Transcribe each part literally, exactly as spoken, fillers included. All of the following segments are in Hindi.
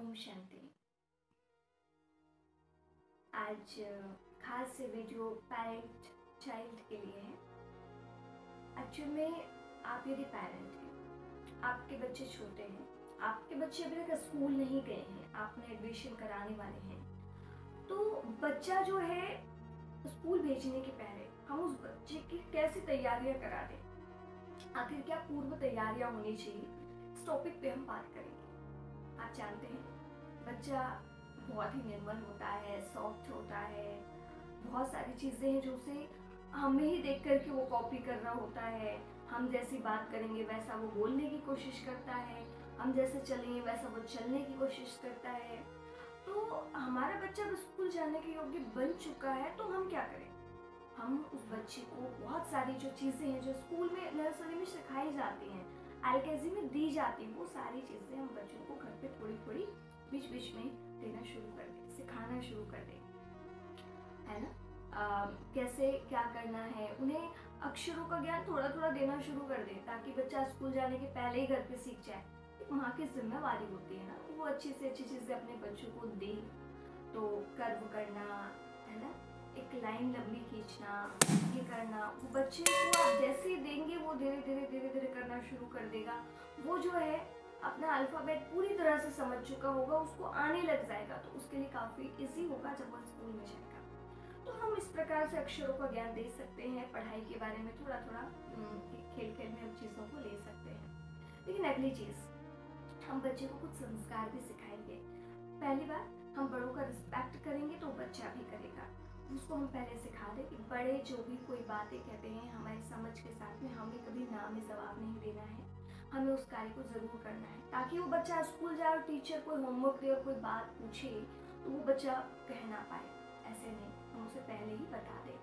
ओम शांति। आज खास से वीडियो पैरेंट चाइल्ड के लिए है। एक्चुअली में आप यदि पेरेंट हैं, आपके बच्चे छोटे हैं, आपके बच्चे अभी तक स्कूल नहीं गए हैं, आपने एडमिशन कराने वाले हैं, तो बच्चा जो है स्कूल भेजने के पहले हम उस बच्चे की कैसी तैयारियां करा दें, आखिर क्या पूर्व तैयारियां होनी चाहिए, इस टॉपिक पे हम बात करेंगे। आप जानते हैं बच्चा बहुत ही निर्मल होता है, सॉफ्ट होता है, बहुत सारी चीज़ें हैं जो उसे हमें ही देख करके वो कॉपी कर रहा होता है। हम जैसी बात करेंगे वैसा वो बोलने की कोशिश करता है, हम जैसे चलेंगे वैसा वो चलने की कोशिश करता है। तो हमारा बच्चा अब स्कूल जाने के योग्य बन चुका है, तो हम क्या करें? हम उस बच्चे को बहुत सारी जो चीज़ें हैं जो स्कूल में नर्सरी में सिखाई जाती हैं, एलकेजी में दी जाती हैं, वो सारी चीज़ें हम बच्चों को घर पे थोड़ी थोड़ी बीच बीच में देना शुरू कर दें, सिखाना शुरू कर दें, है ना। आ, कैसे क्या करना है, उन्हें अक्षरों का ज्ञान थोड़ा थोड़ा देना शुरू कर दें, ताकि बच्चा स्कूल जाने के पहले ही घर पर सीख जाए। माँ की जिम्मेवारी होती है ना, वो अच्छी से अच्छी चीज़ें अपने बच्चों को दे। तो कर्व करना, है ना, एक लाइन लंबी खींचना, ये करना, वो बच्चे को आप जैसे ही देंगे वो धीरे धीरे धीरे धीरे करना शुरू कर देगा। वो जो है अपना अल्फ़ाबेट पूरी तरह से समझ चुका होगा, उसको आने लग जाएगा, तो उसके लिए काफ़ी ईजी होगा जब वो स्कूल में जाएगा। तो हम इस प्रकार से अक्षरों का ज्ञान दे सकते हैं, पढ़ाई के बारे में थोड़ा थोड़ा खेल खेल में उन चीज़ों को ले सकते हैं। लेकिन अगली चीज़, हम बच्चे को कुछ संस्कार भी सिखाएंगे। पहली बार हम बड़ों का रिस्पेक्ट करेंगे तो बच्चा भी करेगा। उसको हम पहले सिखा दें कि बड़े जो भी कोई बातें कहते हैं हमारी समझ के साथ में, हमें कभी ना में जवाब नहीं देना है, हमें उस कार्य को ज़रूर करना है, ताकि वो बच्चा स्कूल जाए और टीचर कोई होमवर्क दे और कोई बात पूछे तो वो बच्चा कह ना पाए। ऐसे नहीं, हम उसे पहले ही बता दें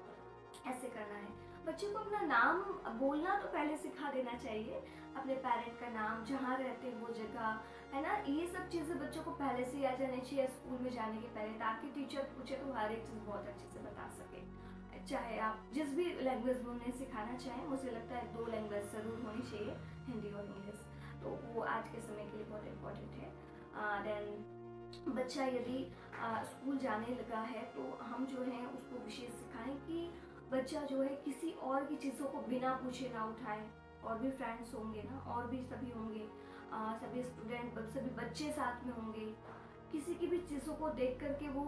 ऐसे करना है। बच्चे को अपना नाम बोलना तो पहले सिखा देना चाहिए, अपने पेरेंट का नाम, जहाँ रहते हैं वो जगह, है ना, ये सब चीज़ें बच्चों को पहले से ही आ जानी चाहिए स्कूल में जाने के पहले, ताकि टीचर पूछे तो हर एक चीज़ बहुत अच्छे से बता सके। चाहे आप जिस भी लैंग्वेज में उन्हें सिखाना चाहें, मुझे लगता है दो लैंग्वेज ज़रूर होनी चाहिए, हिंदी और इंग्लिश, तो वो आज के समय के लिए बहुत इम्पोर्टेंट है। दैन बच्चा यदि स्कूल जाने लगा है तो हम जो है उसको विशेष सिखाएँ कि बच्चा जो है किसी और की चीज़ों को बिना पूछे ना उठाए। और भी फ्रेंड्स होंगे ना, और भी सभी होंगे, आ, सभी स्टूडेंट, सभी बच्चे साथ में होंगे, किसी की भी चीज़ों को देख करके वो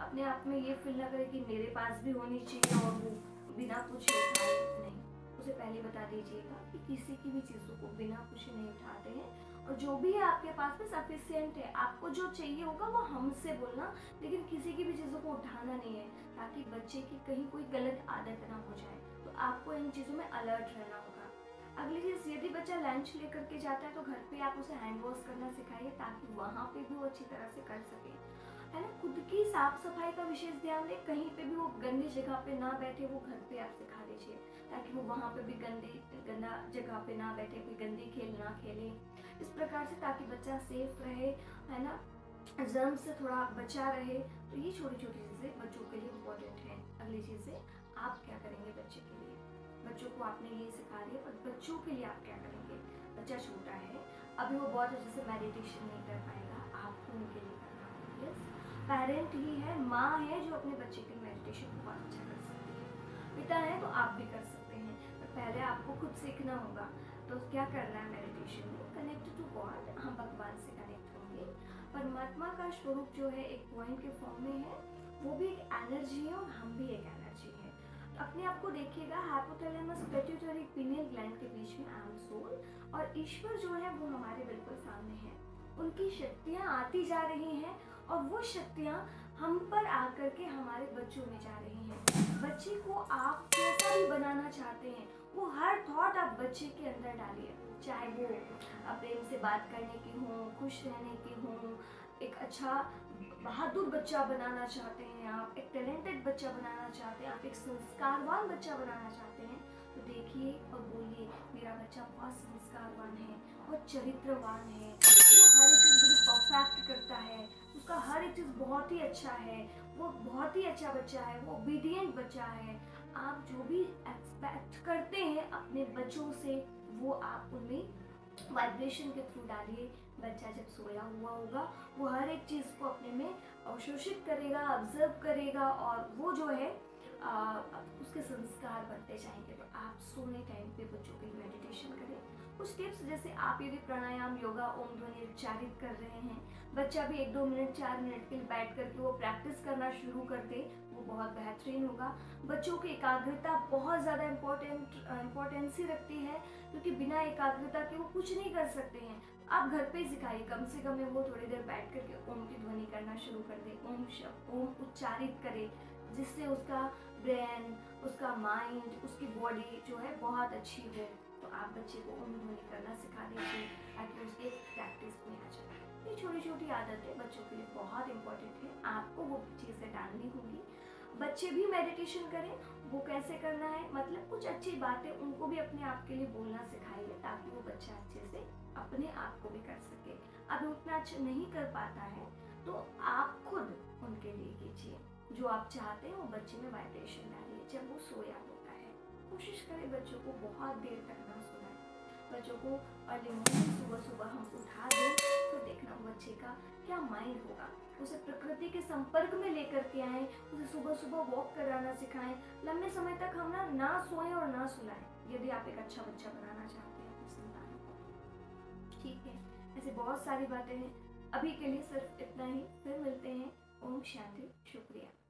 अपने आप में ये फील ना करे कि मेरे पास भी होनी चाहिए और वो बिना पूछे उठाए। नहीं, उसे पहले बता दीजिएगा कि किसी की भी चीज़ों को बिना पूछे नहीं उठाते हैं, और जो भी है आपके पास में सफिशियंट है, आपको जो चाहिए होगा वो हमसे बोलना, लेकिन किसी की भी चीज़ों को उठाना नहीं है, ताकि बच्चे की कहीं कोई गलत आदत ना हो जाए। तो आपको इन चीज़ों में अलर्ट रहना होगा। अगली चीज़, यदि बच्चा लंच लेकर के जाता है तो घर पे आप उसे हैंड वॉश करना सिखाइए, ताकि वहाँ पे भी वो अच्छी तरह से कर सके, है ना। खुद की साफ सफाई का विशेष ध्यान दें, कहीं पे भी वो गंदी जगह पे ना बैठे, वो घर पे आप सिखा दीजिए, ताकि वो वहाँ पे भी गंदी गंदा जगह पे ना बैठे, कोई गंदी खेल ना खेले, इस प्रकार से, ताकि बच्चा सेफ रहे, है ना, जर्म से थोड़ा बचा रहे। तो ये छोटी छोटी चीज़ें बच्चों के लिए इम्पोर्टेंट हैं। अगली चीज़ें, आप क्या करेंगे बच्चे के लिए? बच्चों को आपने ये सिखा दिया, पर बच्चों के लिए आप क्या करेंगे? बच्चा छोटा है, अभी वो बहुत अच्छे से मेडिटेशन नहीं कर पाएगा, आपको उनके लिए करना होगा। यस, पेरेंट ही है, माँ है जो अपने बच्चे के मेडिटेशन बहुत अच्छा कर सकती है, पिता है तो आप भी कर सकते हैं, पर पहले आपको खुद सीखना होगा। तो क्या करना है मेडिटेशन में? कनेक्ट टू गॉड, हम भगवान से कनेक्ट होंगे। परमात्मा का स्वरूप जो है एक पॉइंट के फॉर्म में है, वो भी एक एनर्जी है और हम भी एक एनर्जी है। तो अपने आप को देखिएगा, हाइपोथैलेमस पिट्यूटरी पिनियल ग्लैंड के बीच में आम सोल और ईश्वर जो है वो हमारे बिल्कुल सामने है। उनकी शक्तियाँ आती जा रही हैं और वो शक्तियाँ हम पर आकर के हमारे बच्चों में जा रही हैं। बच्चे को आप कैसा भी बनाना चाहते हैं, वो हर थॉट आप बच्चे के अंदर डालिए, चाहे वो प्रेम से बात करने की हो, खुश रहने की हो, एक अच्छा बहादुर बच्चा बनाना चाहते हैं आप, एक टैलेंटेड बच्चा बनाना चाहते हैं आप, एक संस्कारवान बच्चा बनाना चाहते हैं, तो देखिए और बोलिए मेरा बच्चा बहुत संस्कारवान है, बहुत चरित्रवान है, वो हर एक चीज़ बड़ी परफेक्ट करता है, उसका हर एक चीज़ बहुत ही अच्छा है, वो बहुत ही अच्छा बच्चा है, वो ओबीडियंट बच्चा है। आप जो भी एक्सपेक्ट करते हैं अपने बच्चों से, वो आप उनमें वाइब्रेशन के थ्रू डालिए। बच्चा जब सोया हुआ होगा वो हर एक चीज़ को अपने में अवशोषित करेगा, ऑब्जर्व करेगा और वो जो है आ, उसके संस्कार बनते जाएंगे। तो आप सोने टाइम पे बच्चों के लिए मेडिटेशन करें। कुछ टिप्स जैसे आप यदि प्राणायाम, योगा, ओम ध्वनि उच्चारित कर रहे हैं, बच्चा भी एक दो मिनट चार मिनट के लिए बैठ करके वो प्रैक्टिस करना शुरू कर दे, वो बहुत बेहतरीन होगा। बच्चों की एकाग्रता बहुत ज़्यादा इम्पोर्टेंट इम्पोर्टेंसी रखती है, क्योंकि बिना एकाग्रता के वो कुछ नहीं कर सकते हैं। आप घर पे सिखाइए, कम से कम वो थोड़ी देर बैठ करके ओम की ध्वनि करना शुरू कर दे, ओम शब्द ओम उच्चारित करे, जिससे उसका ब्रेन, उसका माइंड, उसकी बॉडी जो है बहुत अच्छी हो। तो आप बच्चे को ओम ध्वनि करना सिखा दीजिए ताकि उसके प्रैक्टिस में आ जाए। ये छोटी छोटी आदतें बच्चों के लिए बहुत इंपॉर्टेंट है, आपको वो चीज़ें डालनी होगी। बच्चे भी मेडिटेशन करें, वो कैसे करना है, मतलब कुछ अच्छी बातें उनको भी अपने आप के लिए बोलना सिखाइए ताकि वो बच्चा अच्छे से अपने आप को भी कर सके। अभी उतना अच्छा नहीं कर पाता है तो आप खुद उनके लिए कीजिए जो आप चाहते हैं, वो बच्चे में वाइब्रेशन डालिए। जब वो सोया होता है कोशिश करें बच्चों को बहुत देर तक ना सोना है, बच्चों को अर्ली मॉर्निंग सुबह सुबह हम उठा दें तो देखना बच्चे का क्या माइंड होगा। उसे प्रकृति के संपर्क में लेकर के आएँ, उसे सुबह सुबह वॉक कराना सिखाएं। लंबे समय तक हम ना ना सोएं और ना सुलाएं, यदि आप एक अच्छा बच्चा बनाना चाहते हैं अपनी संतान को। ठीक है, ऐसे बहुत सारी बातें हैं। अभी के लिए सिर्फ इतना ही, फिर मिलते हैं। ओम शांति, शुक्रिया।